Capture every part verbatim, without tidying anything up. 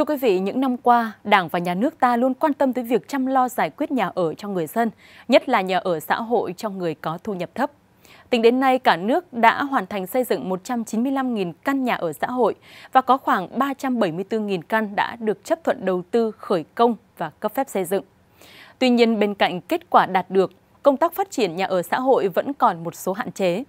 Thưa quý vị, những năm qua, Đảng và Nhà nước ta luôn quan tâm tới việc chăm lo giải quyết nhà ở cho người dân, nhất là nhà ở xã hội cho người có thu nhập thấp. Tính đến nay, cả nước đã hoàn thành xây dựng một trăm chín mươi lăm nghìn căn nhà ở xã hội và có khoảng ba trăm bảy mươi tư nghìn căn đã được chấp thuận đầu tư, khởi công và cấp phép xây dựng. Tuy nhiên, bên cạnh kết quả đạt được, công tác phát triển nhà ở xã hội vẫn còn một số hạn chế.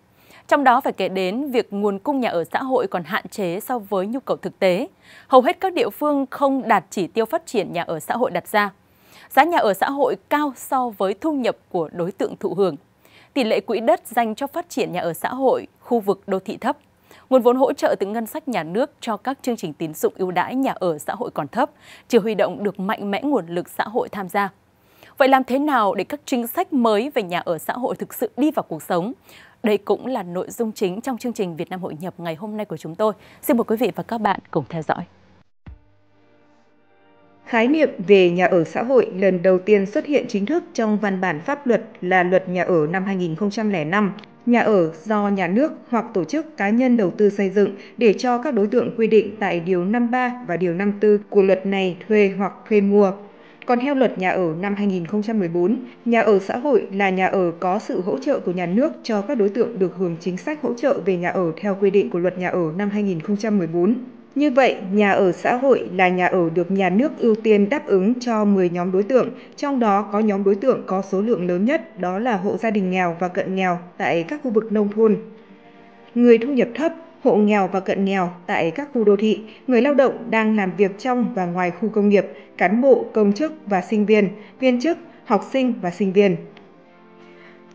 Trong đó phải kể đến việc nguồn cung nhà ở xã hội còn hạn chế so với nhu cầu thực tế. Hầu hết các địa phương không đạt chỉ tiêu phát triển nhà ở xã hội đặt ra. Giá nhà ở xã hội cao so với thu nhập của đối tượng thụ hưởng. Tỷ lệ quỹ đất dành cho phát triển nhà ở xã hội, khu vực đô thị thấp. Nguồn vốn hỗ trợ từ ngân sách nhà nước cho các chương trình tín dụng ưu đãi nhà ở xã hội còn thấp, chưa huy động được mạnh mẽ nguồn lực xã hội tham gia. Vậy làm thế nào để các chính sách mới về nhà ở xã hội thực sự đi vào cuộc sống? Đây cũng là nội dung chính trong chương trình Việt Nam Hội Nhập ngày hôm nay của chúng tôi. Xin mời quý vị và các bạn cùng theo dõi. Khái niệm về nhà ở xã hội lần đầu tiên xuất hiện chính thức trong văn bản pháp luật là Luật Nhà ở năm hai nghìn không trăm lẻ năm. Nhà ở do nhà nước hoặc tổ chức cá nhân đầu tư xây dựng để cho các đối tượng quy định tại Điều năm mươi ba và Điều năm mươi tư của luật này thuê hoặc thuê mua. Còn theo Luật Nhà ở năm hai nghìn không trăm mười bốn, nhà ở xã hội là nhà ở có sự hỗ trợ của nhà nước cho các đối tượng được hưởng chính sách hỗ trợ về nhà ở theo quy định của Luật Nhà ở năm hai nghìn không trăm mười bốn. Như vậy, nhà ở xã hội là nhà ở được nhà nước ưu tiên đáp ứng cho mười nhóm đối tượng, trong đó có nhóm đối tượng có số lượng lớn nhất, đó là hộ gia đình nghèo và cận nghèo tại các khu vực nông thôn, người thu nhập thấp, hộ nghèo và cận nghèo tại các khu đô thị, người lao động đang làm việc trong và ngoài khu công nghiệp, cán bộ, công chức và sinh viên, viên chức, học sinh và sinh viên.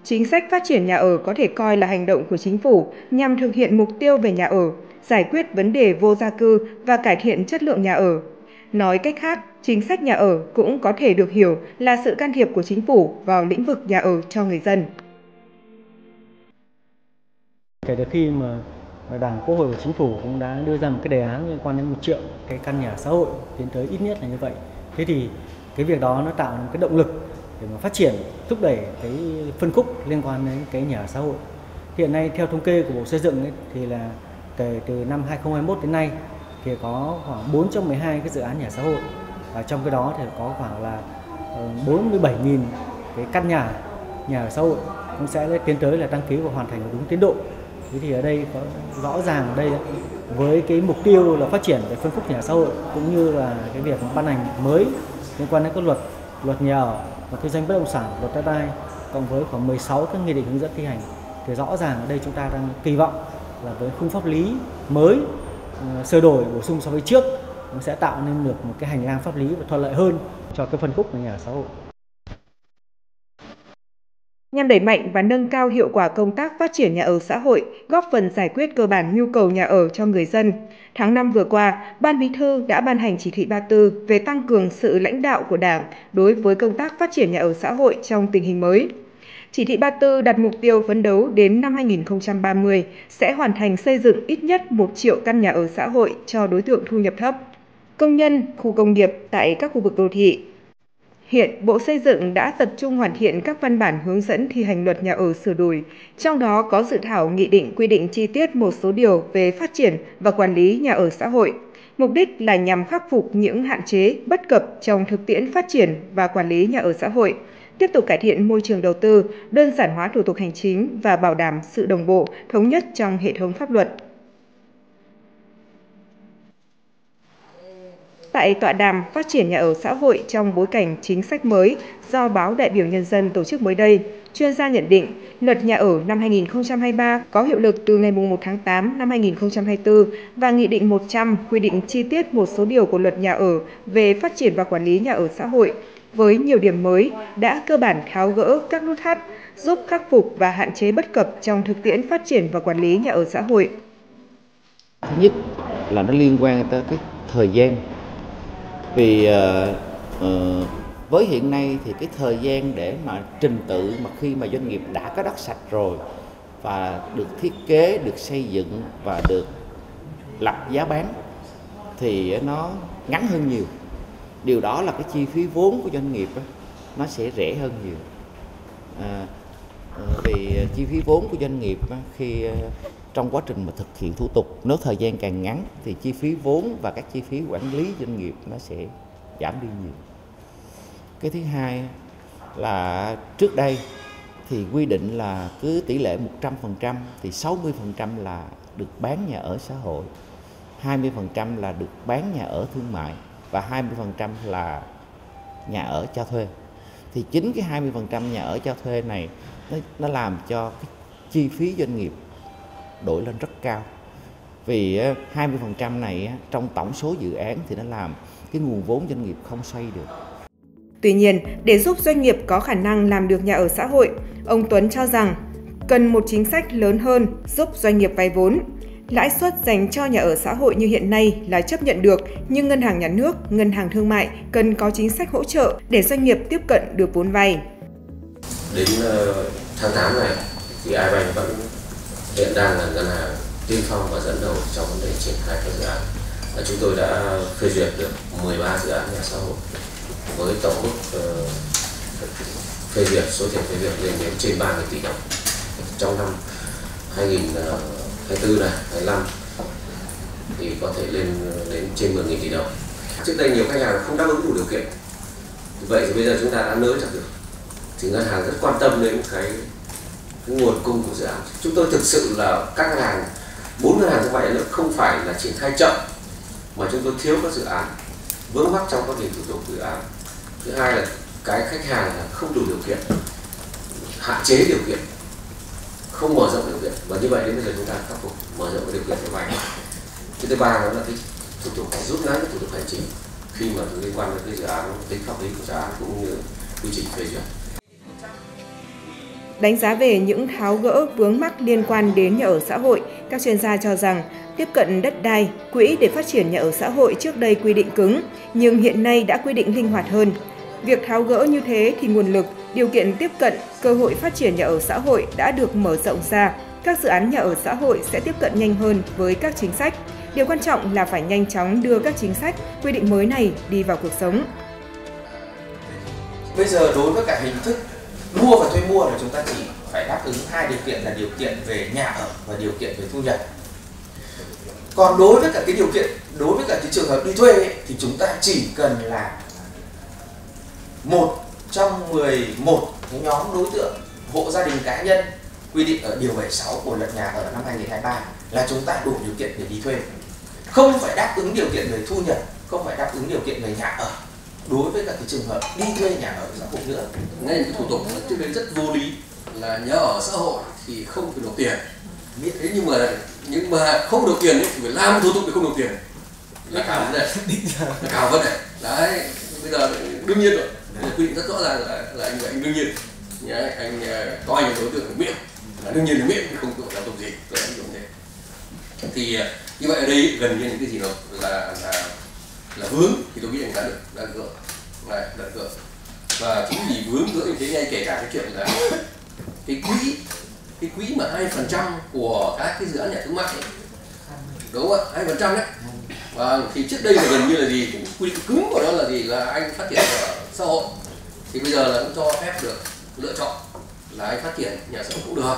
Chính sách phát triển nhà ở có thể coi là hành động của chính phủ nhằm thực hiện mục tiêu về nhà ở, giải quyết vấn đề vô gia cư và cải thiện chất lượng nhà ở. Nói cách khác, chính sách nhà ở cũng có thể được hiểu là sự can thiệp của chính phủ vào lĩnh vực nhà ở cho người dân. Kể từ khi mà Đảng, Quốc hội và Chính phủ cũng đã đưa ra một cái đề án liên quan đến một triệu cái căn nhà xã hội tiến tới ít nhất là như vậy. Thế thì cái việc đó nó tạo một cái động lực để mà phát triển, thúc đẩy cái phân khúc liên quan đến cái nhà xã hội. Hiện nay theo thống kê của Bộ Xây dựng ấy, thì là kể từ năm hai nghìn không trăm hai mươi mốt đến nay thì có khoảng bốn trăm mười hai cái dự án nhà xã hội, và trong cái đó thì có khoảng là bốn mươi bảy nghìn cái căn nhà nhà ở xã hội cũng sẽ tiến tới là đăng ký và hoàn thành đúng tiến độ. Thế thì ở đây có rõ ràng ở đây với cái mục tiêu là phát triển về phân khúc nhà xã hội cũng như là cái việc ban hành mới liên quan đến các luật luật nhà ở và kinh doanh bất động sản, luật đất đai cộng với khoảng mười sáu các nghị định hướng dẫn thi hành, thì rõ ràng ở đây chúng ta đang kỳ vọng là với khung pháp lý mới sửa đổi bổ sung so với trước cũng sẽ tạo nên được một cái hành lang pháp lý và thuận lợi hơn cho cái phân khúc của nhà ở xã hội. Nhằm đẩy mạnh và nâng cao hiệu quả công tác phát triển nhà ở xã hội, góp phần giải quyết cơ bản nhu cầu nhà ở cho người dân, tháng năm vừa qua, Ban Bí thư đã ban hành chỉ thị ba mươi tư về tăng cường sự lãnh đạo của Đảng đối với công tác phát triển nhà ở xã hội trong tình hình mới. Chỉ thị ba mươi tư đặt mục tiêu phấn đấu đến năm hai nghìn không trăm ba mươi sẽ hoàn thành xây dựng ít nhất một triệu căn nhà ở xã hội cho đối tượng thu nhập thấp, công nhân, khu công nghiệp tại các khu vực đô thị. Hiện, Bộ Xây dựng đã tập trung hoàn thiện các văn bản hướng dẫn thi hành Luật Nhà ở sửa đổi, trong đó có dự thảo nghị định quy định chi tiết một số điều về phát triển và quản lý nhà ở xã hội. Mục đích là nhằm khắc phục những hạn chế, bất cập trong thực tiễn phát triển và quản lý nhà ở xã hội, tiếp tục cải thiện môi trường đầu tư, đơn giản hóa thủ tục hành chính và bảo đảm sự đồng bộ, thống nhất trong hệ thống pháp luật. Tại tọa đàm Phát triển nhà ở xã hội trong bối cảnh chính sách mới do Báo Đại biểu Nhân dân tổ chức mới đây, chuyên gia nhận định Luật Nhà ở năm hai nghìn không trăm hai mươi ba có hiệu lực từ ngày mùng một tháng tám năm hai nghìn không trăm hai mươi tư và Nghị định một trăm quy định chi tiết một số điều của Luật Nhà ở về phát triển và quản lý nhà ở xã hội với nhiều điểm mới đã cơ bản tháo gỡ các nút thắt, giúp khắc phục và hạn chế bất cập trong thực tiễn phát triển và quản lý nhà ở xã hội. Thứ nhất là nó liên quan tới cái thời gian. Vì uh, với hiện nay thì cái thời gian để mà trình tự mà khi mà doanh nghiệp đã có đất sạch rồi và được thiết kế, được xây dựng và được lập giá bán thì nó ngắn hơn nhiều. Điều đó là cái chi phí vốn của doanh nghiệp đó, nó sẽ rẻ hơn nhiều. À, về chi phí vốn của doanh nghiệp khi trong quá trình mà thực hiện thủ tục, nếu thời gian càng ngắn thì chi phí vốn và các chi phí quản lý doanh nghiệp nó sẽ giảm đi nhiều. Cái thứ hai là trước đây thì quy định là cứ tỷ lệ một trăm phần trăm thì sáu mươi phần trăm là được bán nhà ở xã hội, hai mươi phần trăm là được bán nhà ở thương mại và hai mươi phần trăm là nhà ở cho thuê. Thì chính cái hai mươi phần trăm nhà ở cho thuê này nó, nó làm cho cái chi phí doanh nghiệp đổi lên rất cao. Vì hai mươi phần trăm này trong tổng số dự án thì nó làm cái nguồn vốn doanh nghiệp không xoay được. Tuy nhiên, để giúp doanh nghiệp có khả năng làm được nhà ở xã hội, ông Tuấn cho rằng cần một chính sách lớn hơn giúp doanh nghiệp vay vốn. Lãi suất dành cho nhà ở xã hội như hiện nay là chấp nhận được, nhưng ngân hàng nhà nước, ngân hàng thương mại cần có chính sách hỗ trợ để doanh nghiệp tiếp cận được vốn vay. Đến tháng tám này thì i banh vẫn hiện đang là ngân hàng tiên phong và dẫn đầu trong vấn đề triển khai các dự án. Chúng tôi đã phê duyệt được mười ba dự án nhà xã hội với tổng mức phê duyệt, số tiền phê duyệt lên đến trên ba nghìn tỷ đồng trong năm hai nghìn không trăm hai mươi tư này, hai nghìn không trăm hai mươi lăm thì có thể lên đến trên mười nghìn tỷ đồng. Trước đây nhiều khách hàng không đáp ứng đủ điều kiện, vậy thì bây giờ chúng ta đã nới ra được, thì ngân hàng rất quan tâm đến cái, cái nguồn cung của dự án. Chúng tôi thực sự là các ngân hàng, bốn ngân hàng như vậy không phải là triển khai chậm, mà chúng tôi thiếu các dự án, vướng mắc trong quá trình thủ tục dự án. Thứ hai là cái khách hàng là không đủ điều kiện, hạn chế điều kiện, không mở rộng điều kiện, và như vậy đến bây giờ chúng ta khắc phục mở rộng điều kiện cho vay. Cái thứ ba đó là cái thủ tục rút ngắn thủ tục hành chính khi mà liên quan đến cái dự án, tính pháp lý của dự án cũng như quy trình phê duyệt. Đánh giá về những tháo gỡ vướng mắc liên quan đến nhà ở xã hội, các chuyên gia cho rằng tiếp cận đất đai, quỹ để phát triển nhà ở xã hội trước đây quy định cứng, nhưng hiện nay đã quy định linh hoạt hơn. Việc tháo gỡ như thế thì nguồn lực, điều kiện tiếp cận, cơ hội phát triển nhà ở xã hội đã được mở rộng ra. Các dự án nhà ở xã hội sẽ tiếp cận nhanh hơn với các chính sách. Điều quan trọng là phải nhanh chóng đưa các chính sách, quy định mới này đi vào cuộc sống. Bây giờ đối với cả hình thức mua và thuê mua là chúng ta chỉ phải đáp ứng hai điều kiện là điều kiện về nhà ở và điều kiện về thu nhập. Còn đối với cả cái điều kiện, đối với cả cái trường hợp đi thuê ấy, thì chúng ta chỉ cần là một trong mười một cái nhóm đối tượng hộ gia đình cá nhân quy định ở điều bảy mươi sáu của luật nhà ở năm hai nghìn không trăm hai mươi ba là chúng ta đủ điều kiện để đi thuê. Không phải đáp ứng điều kiện về thu nhập, không phải đáp ứng điều kiện về nhà ở đối với các cái trường hợp đi thuê nhà ở xã hội nữa. Ngay cái thủ tục trước đến rất vô lý là nhà ở xã hội thì không phải nộp tiền. Thế nhưng mà nhưng mà không nộp tiền thì phải làm thủ tục để không nộp tiền. Là cả vấn đề. Là cả vấn đề. Đấy, bây giờ đương nhiên rồi. Quy định rất rõ ràng là, là anh, anh đương nhiên nhá, anh coi anh đối tượng miệng là đương nhiên là miệng không tội làm tội gì tội anh cũng thế. Thì như vậy ở đây gần như những cái gì đó là là, là vướng thì tôi nghĩ anh đã được đã được này đã được và chính vì vướng nữa như thế ngay kể cả cái chuyện là cái quỹ cái quỹ mà hai phần trăm của các cái dự án nhà thương mại đúng không ạ, hai phần trăm đấy. Và thì trước đây là gần như là gì cũng quy định cứng của nó là gì là anh phát triển ở xã hội thì bây giờ là cũng cho phép được lựa chọn là anh phát triển nhà xã hội cũng được,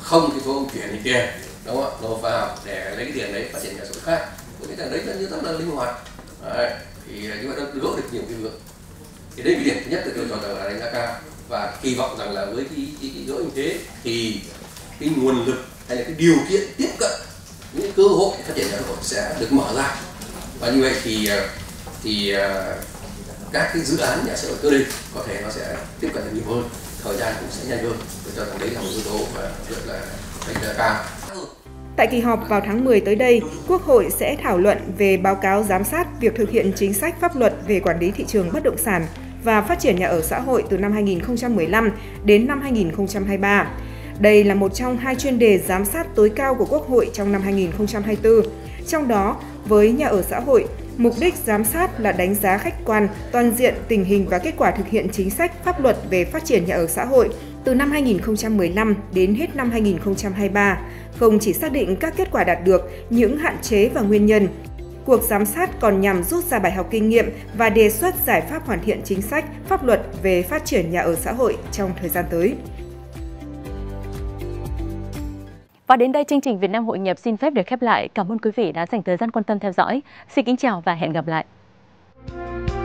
không thì thôi ông chuyển thì tiền đúng không ạ, nộp vào để lấy cái tiền đấy phát triển nhà xã hội khác. Tôi nghĩ rằng đấy là như rất là linh hoạt đấy. Thì như vậy đã gỡ được nhiều cái vướng thì đây là điểm thứ nhất tôi cho rằng là đánh giá cao và kỳ vọng rằng là với cái, cái, cái gỡ như thế thì cái nguồn lực hay là cái điều kiện tiếp cận những cơ hội phát triển nhà xã hội sẽ được mở ra và như vậy thì thì các cái dự án nhà xã hội cơ đây có thể nó sẽ tiếp cận được nhiều hơn, thời gian cũng sẽ nhanh hơn. Tôi cho rằng đấy là một yếu tố và rất là đánh giá cao. Tại kỳ họp vào tháng mười tới đây, Quốc hội sẽ thảo luận về báo cáo giám sát việc thực hiện chính sách pháp luật về quản lý thị trường bất động sản và phát triển nhà ở xã hội từ năm hai nghìn không trăm mười lăm đến năm hai nghìn không trăm hai mươi ba. Đây là một trong hai chuyên đề giám sát tối cao của Quốc hội trong năm hai nghìn không trăm hai mươi tư. Trong đó, với nhà ở xã hội, mục đích giám sát là đánh giá khách quan, toàn diện tình hình và kết quả thực hiện chính sách pháp luật về phát triển nhà ở xã hội từ năm hai nghìn không trăm mười lăm đến hết năm hai nghìn không trăm hai mươi ba, không chỉ xác định các kết quả đạt được, những hạn chế và nguyên nhân. Cuộc giám sát còn nhằm rút ra bài học kinh nghiệm và đề xuất giải pháp hoàn thiện chính sách, pháp luật về phát triển nhà ở xã hội trong thời gian tới. Và đến đây chương trình Việt Nam Hội Nhập xin phép được khép lại. Cảm ơn quý vị đã dành thời gian quan tâm theo dõi. Xin kính chào và hẹn gặp lại.